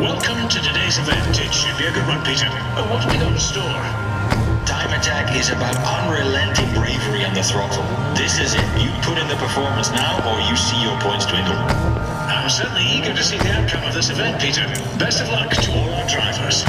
Welcome to today's event. It should be a good one, Peter. But what have we got in store? Time Attack is about unrelenting bravery on the throttle. This is it. You put in the performance now, or you see your points dwindle. I'm certainly eager to see the outcome of this event, Peter. Best of luck to all our drivers.